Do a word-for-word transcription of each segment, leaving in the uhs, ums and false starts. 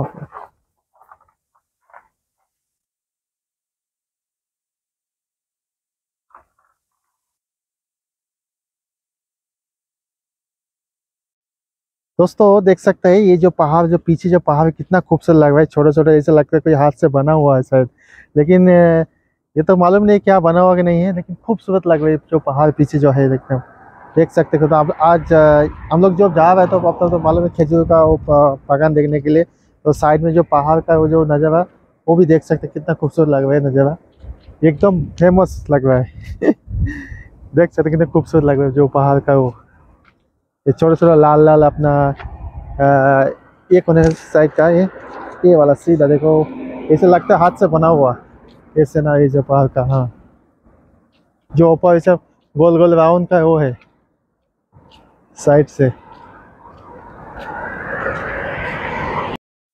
Okay. दोस्तों देख सकते हैं ये जो पहाड़, जो पीछे जो पहाड़ कितना खूबसूरत लग रहा है, छोटे छोटे ऐसे लगता है कोई हाथ से बना हुआ है शायद, लेकिन ये तो मालूम नहीं क्या बना हुआ कि नहीं है, लेकिन खूबसूरत लग रही है जो पहाड़ पीछे जो है देखने में। देख सकते हो तो आप आज हम लोग जो जा रहे थे तो अब तक तो मालूम है खजूर का वो बागान देखने के लिए, तो साइड में जो पहाड़ का वो जो नज़ारा वो भी देख सकते कितना खूबसूरत लग रहा है, नज़ारा एकदम फेमस लग रहा है देख सकते कितना खूबसूरत लग रहा है जो पहाड़ का वो ये छोटा छोटा लाल लाल अपना एक होने साइड का ये ये वाला सीधा देखो ऐसे लगता है हाथ से बना हुआ ऐसे ना, ये जो पहाड़ का हाँ जो ऊपर ऐसा गोल गोल राउंड का वो है साइड से।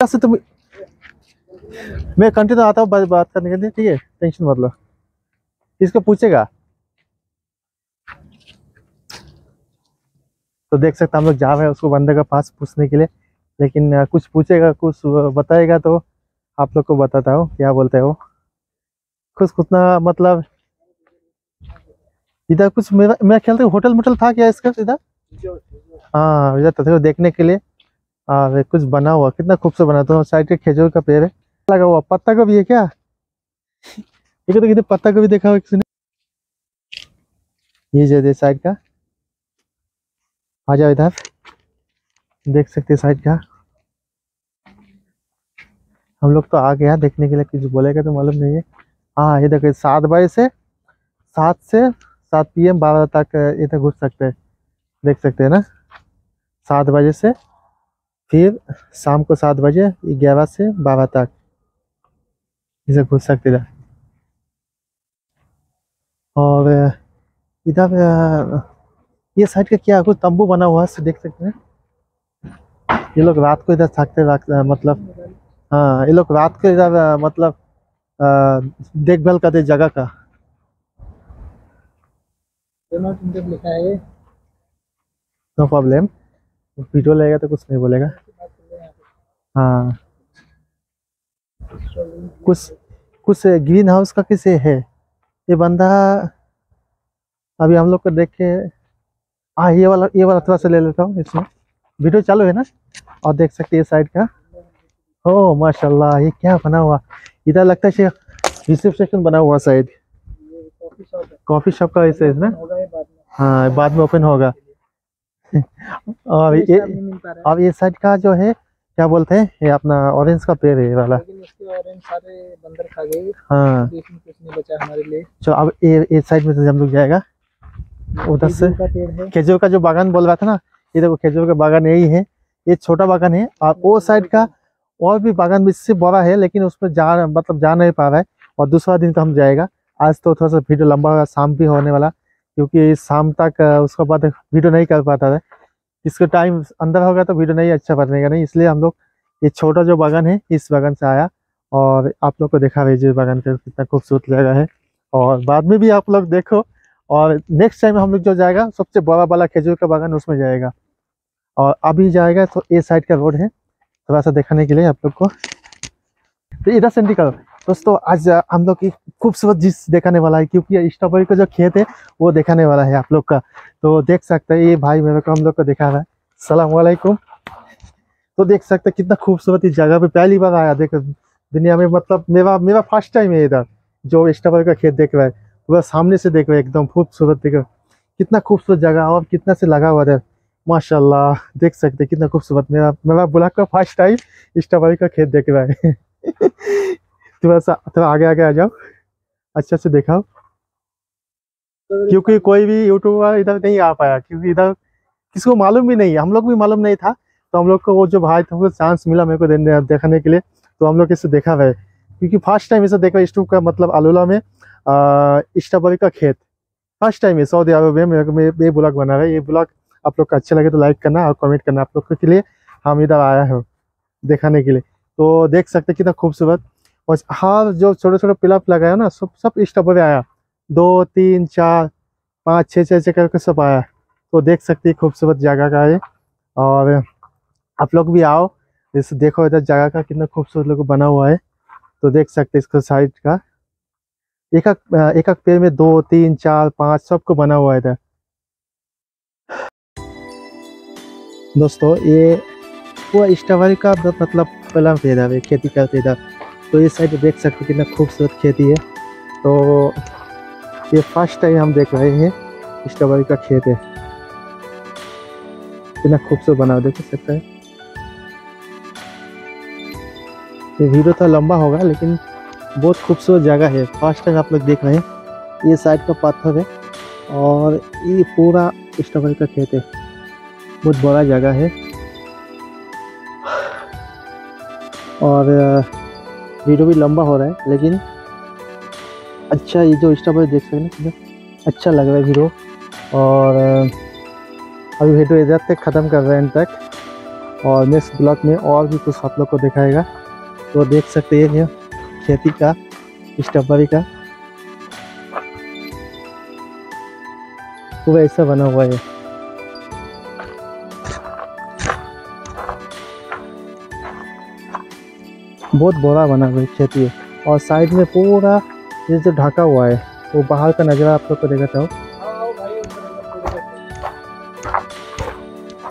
तो मैं कंटिन्यू आता हूँ बात करने के लिए, ठीक है, टेंशन मत लो, इसको पूछेगा। तो देख सकते हम लोग जा रहे हैं उसको बंदे के पास पूछने के लिए, लेकिन कुछ पूछेगा कुछ बताएगा तो आप लोग को बताता हूँ क्या बोलते हो कुछ कितना मतलब। इधर कुछ मेरा मेरा ख्याल था होटल मोटल था क्या इसका सीधा, हाँ इधर तस्वीर देखने के लिए आ, कुछ बना हुआ कितना खूबसूरत बना, तो साइड के खजूर का पेड़ है लगा हुआ, पत्ता गोभी है क्या ये तो कितने पत्ता गोभी देखा हुआ किसी ने, ये जो साइड का आ जाओ इधर देख सकते साइड का। हम लोग तो आ गया देखने के लिए, कुछ बोलेगा तो मालूम नहीं है। हाँ ये देखो सात बजे से सात से सात पी एम बारह तक इधर घुस सकते हैं, देख सकते हैं ना, सात बजे से फिर शाम को सात बजे ग्यारह से बारह तक इधर घुस सकते इधर। और इधर ये साइड का क्या कुछ तंबू बना हुआ है देख सकते हैं, ये लोग रात को इधर थकते मतलब हाँ ये लोग रात को इधर मतलब देखभाल करते जगह का। नो प्रॉब्लम, वीडियो लगेगा तो कुछ नहीं बोलेगा। हाँ कुछ कुछ ग्रीन हाउस का किसे है ये बंदा, अभी हम लोग को देखे। हाँ ये वाला ये वाला थोड़ा सा ले लेता हूँ, इसमें वीडियो चालू है ना। और देख सकते हैं साइड का ओ माशाल्लाह ये क्या बना हुआ, इधर लगता है रिसेप्शन बना हुआ शायद कॉफी शॉप का ऐसे ना, हाँ बाद में ओपन होगा। और ये अब ये साइड का जो है क्या बोलते हैं ये अपना ऑरेंज का पेड़ है वाला, हाँ तो अब ये साइड में हम लोग जाएगा उधर से खजूर का जो बागान बोल रहा था ना, ये देखो खजूर का बागान यही है, ये छोटा बागान है। और वो साइड का और भी बागान भी इससे बड़ा है, लेकिन उसमें जा मतलब जा नहीं पा रहा है और दूसरा दिन का हम जाएगा। आज तो थोड़ा सा वीडियो लंबा होगा, शाम भी होने वाला क्योंकि शाम तक उसके बाद वीडियो नहीं कर पाता है, इसका टाइम अंदर होगा तो वीडियो नहीं अच्छा बनेगा नहीं, इसलिए हम लोग ये छोटा जो बागान है इस बागान से आया और आप लोग को देखा भेजिए बागान का कितना खूबसूरत लगा है। और बाद में भी आप लोग देखो, और नेक्स्ट टाइम हम लोग जो जाएगा सबसे बड़ा वाला खजूर का बागान उसमें जाएगा। और अभी जाएगा तो ये साइड का रोड है थोड़ा सा दिखाने के लिए आप लोग को, तो इधर से निकलो। दोस्तों आज हम लोग एक खूबसूरत चीज दिखाने वाला है क्योंकि स्ट्रॉबेरी का जो खेत है वो दिखाने वाला है आप लोग का। तो देख सकते हैं ये भाई मेरे को हम लोग को दिखा रहा है सलाम वालेकुम। तो देख सकते हैं कितना खूबसूरत इस जगह पे पहली बार आया, देख दुनिया में मतलब मेरा मेरा फर्स्ट टाइम है इधर जो स्ट्रॉबेरी का खेत देख रहा है, पूरा सामने से देख रहे एकदम खूबसूरत, देखो कितना खूबसूरत जगह और कितना से लगा हुआ है माशाल्लाह। देख सकते कितना खूबसूरत, मेरा मेरा ब्लॉग का फर्स्ट टाइम स्ट्रॉबेरी का खेत देख रहा है थोड़ा सा थोड़ा आगे आगे आ जाओ अच्छे से दिखाओ, क्योंकि कोई भी यूट्यूबर इधर नहीं आ पाया क्योंकि इधर किसी को मालूम भी नहीं, हम लोग भी मालूम नहीं था, तो हम लोग को वो जो भाई था वो चांस मिला मेरे को देने दिखाने के लिए, तो हम लोग इसे देखा हुआ है क्योंकि फर्स्ट टाइम इसे देखा यूट्यूब का मतलब आलूला में स्ट्रॉबेरी का खेत फर्स्ट टाइम है सऊदी अरब में। ये ब्लॉग बना रहे, ये ब्लॉग आप लोग को अच्छा लगे तो लाइक करना और कमेंट करना, आप लोग के लिए हम इधर आया है दिखाने के लिए। तो देख सकते कितना खूबसूरत, और हर जो छोटे छोटे पिलप लगाया ना सब सब स्ट्रॉबेरी आया, दो तीन चार पाँच छः छः छः करके सब आया। तो देख सकते खूबसूरत जगह का है, और आप लोग भी आओ इस देखो इधर जगह का कितना खूबसूरत लोग बना हुआ है। तो देख सकते इसको साइड का एक एक पेड़ में दो तीन चार पाँच सबको बना हुआ है इधर। दोस्तों ये वो स्ट्रॉबेरी का मतलब प्लम पेड़ है, खेती करते इधर। तो ये साइड देख सकते कितना खूबसूरत खेती है। तो ये फर्स्ट टाइम हम देख रहे हैं स्ट्रॉबेरी का खेत है, कितना खूबसूरत बना देख सकते हैं। ये वीडियो तो लंबा होगा लेकिन बहुत खूबसूरत जगह है, फर्स्ट टाइम आप लोग देख रहे हैं। ये साइड का पत्थर है और ये पूरा स्ट्रॉबेरी का खेत है, बहुत बड़ा जगह है। और वीडियो भी लंबा हो रहा है लेकिन अच्छा, ये जो स्ट्रॉबेरी देख सकते हैं अच्छा लग रहा है वीडियो। और अभी वीडियो इधर तक ख़त्म कर रहे हैं तक, और नेक्स्ट ब्लॉग में और भी कुछ आप लोग को दिखाएगा। तो देख सकते हैं खेती का स्ट्रॉबेरी का वो ऐसा बना हुआ है। बहुत बड़ा बना हुआ खेती है और साइड में पूरा ये जो ढका हुआ है वो बाहर का नज़ारा आप लोग को दिखाता हूँ।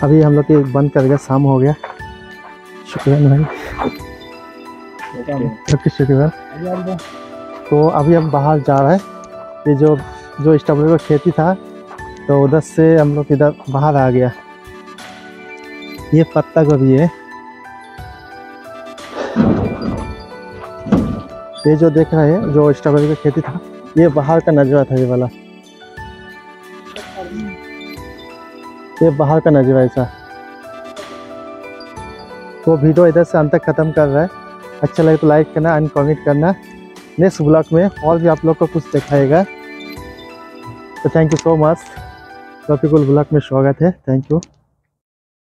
अभी हम लोग ये बंद कर गया, शाम हो गया। शुक्रिया भाई, शुक्रिया। तो अभी हम बाहर जा रहे हैं। ये जो जो स्ट्रॉबेरी का खेती था तो उधर से हम लोग इधर बाहर आ गया। ये पत्ता गोभी है, ये जो देख रहे हैं जो स्ट्रॉबेरी का खेती था ये बाहर का नज़ारा था। ये वाला ये बाहर का नज़ारा ऐसा। तो वीडियो इधर से अंत तक ख़त्म कर रहा है। अच्छा लगे तो लाइक करना एंड कमेंट करना। नेक्स्ट ब्लॉग में और भी आप लोग को कुछ दिखाएगा। तो thank you so much, topical blog में स्वागत है। Thank you.